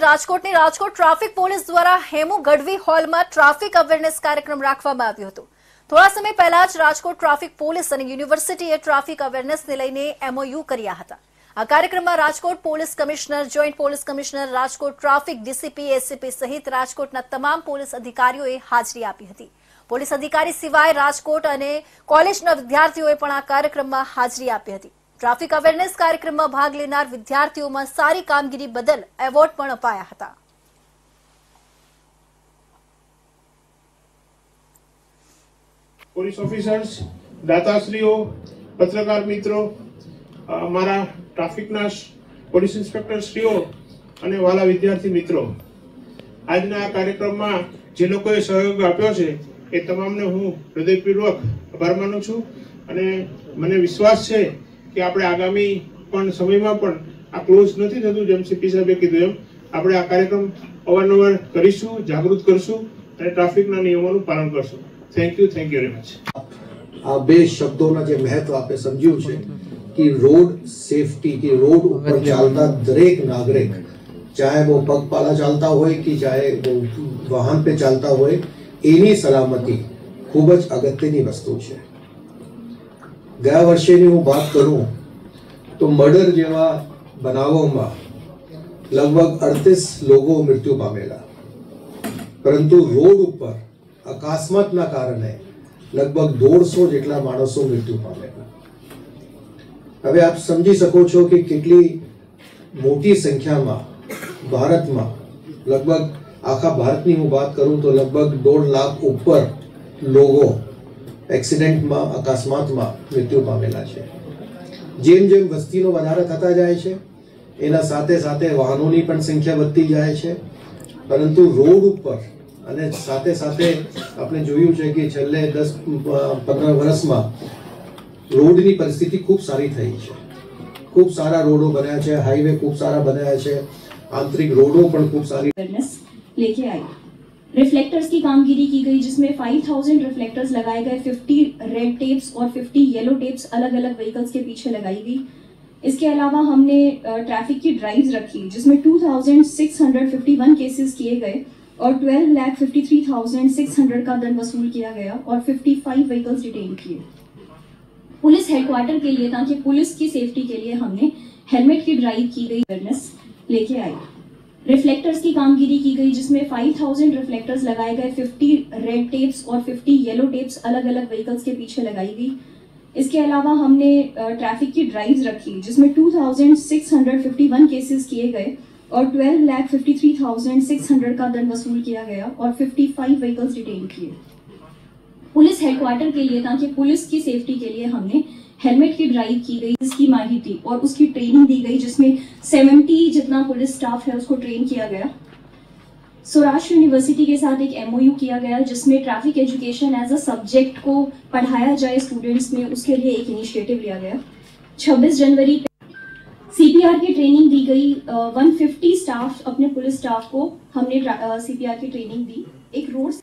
તો રાજકોટની Rajkot traffic police દ્વારા હેમુ ગઢવી હોલમાં ટ્રાફિક અવેરનેસ કાર્યક્રમ રાખવામાં આવ્યો હતો। થોડા સમય પહેલા જ રાજકોટ ટ્રાફિક પોલીસ અને યુનિવર્સિટીએ ટ્રાફિક અવેરનેસને લઈને MOU કર્યા હતા। આ કાર્યક્રમમાં Rajkot police commissioner, joint police commissioner, Rajkot traffic DCP, SCP સહિત રાજકોટના તમામ પોલીસ અધિકારીઓએ હાજરી આપી હતી। પોલીસ અધિકારી સિવાય રાજકોટ અને કોલેજના વિદ્યાર્થીઓએ પણ આ કાર્યક્રમમાં હાજરી આપી હતી। ટ્રાફિક અવેરનેસ કાર્યક્રમમાં ભાગ લેનાર વિદ્યાર્થીઓમાં સારી કામગીરી બદલ એવોર્ડ પણ અપાયા હતા। પોલીસ ઓફિસર્સ, દાતાશ્રીઓ, પત્રકાર મિત્રો, અમારા ટ્રાફિકના પોલીસ ઇન્સ્પેક્ટરશ્રીઓ અને વાલા વિદ્યાર્થી મિત્રો, આજના આ કાર્યક્રમમાં જે લોકોએ સહયોગ આપ્યો છે એ તમામને હું હૃદયપૂર્વક આભાર માનું છું અને મને વિશ્વાસ છે કે આપણે આગામી પણ સમયમાં પણ આ ક્લોઝ નથી થતું। જેમ સીપી સાહેબે કીધું એમ આપણે આ કાર્યક્રમ અવારનવાર કરીશું, જાગૃત કરશું અને ટ્રાફિકના નિયમોનું પાલન કરશું। Thank you very much. આ બે શબ્દોના જે મહત્વ આપણે સમજ્યું છે કે રોડ સેફટી કે રોડ ઉપર ચાલતા દરેક નાગરિક, चाहे वो पगपाला चलता होए कि चाहे वो वाहन पे चलता होए, एनी सलामती खूब ज अगत्यनी वस्तु छे। गया वर्षे ने हूँ बात करूँ तो मर्डर जेवा बनावोमां लगभग 38 लोगों मृत्यु पामेला, परंतु रोड पर अकस्मातना कारणे लगभग 150 जेटला माणसो मृत्यु पामेला। हवे आप समझी सको छो कि केटली मोटी संख्या में भारत में लगभग आखा भारत की हूँ बात करूँ तो लगभग 1.5 लाख ऊपर लोगों एक्सिडेंट में अकस्मात में मृत्यु पामेला है। जेम जेम वस्ती वधारो थता जाए छे एना साथे साथे वाहनों की पण संख्या बढ़ती जाए छे, परंतु रोड पर अने साथे साथे आपणे जोयुं छे कि छेल्ले 10-15 वर्ष में रोड की परिस्थिति खूब सारी थई छे। खूब सारा रोडों बनाया है, हाईवे खूब सारा बनाया है, आंतरिक रोडों पर खूब सारी अवेयरनेस लेके आई। रिफ्लेक्टर्स की कामगिरी की गई जिसमें 5000 रिफ्लेक्टर्स लगाए गए, 50 रेड टेप्स और 50 येलो टेप्स अलग अलग व्हीकल्स के पीछे लगाई गई। इसके अलावा हमने ट्रैफिक की ड्राइव्स रखी जिसमें 2651 केसेस किए गए और 12,53,600 का दंड वसूल किया गया और 55 व्हीकल्स डिटेन किए। पुलिस हेडक्वार्टर के लिए ताकि पुलिस की सेफ्टी के लिए हमने हेलमेट की ड्राइव की गई, अवेयरनेस लेके आई। रिफ्लेक्टर्स की कामगिरी की गई जिसमें 5000 रिफ्लेक्टर्स लगाए गए, 50 रेड टेप्स और 50 येलो टेप्स अलग अलग व्हीकल्स के पीछे लगाई गई। इसके अलावा हमने ट्रैफिक की ड्राइव्स रखी जिसमें 2651 केसेस किए गए और 12,53,600 का दंड वसूल किया गया और 55 व्हीकल्स डिटेन किए। पुलिस हेडक्वार्टर के लिए ताकि पुलिस की सेफ्टी के लिए हमने हेलमेट की ड्राइव की गई, इसकी माहिती और उसकी ट्रेनिंग दी गई जिसमें 70 जितना पुलिस स्टाफ है उसको ट्रेन किया गया। सौराष्ट्र यूनिवर्सिटी के साथ एक MOU किया गया जिसमें traffic education as a subject को पढ़ाया जाए स्टूडेंट्स में, उसके लिए एक इनिशिएटिव लिया गया। 26 जनवरी CPR की ट्रेनिंग दी गई। 150 स्टाफ अपने पुलिस स्टाफ को हमने CPR की ट्रेनिंग दी। एक रोड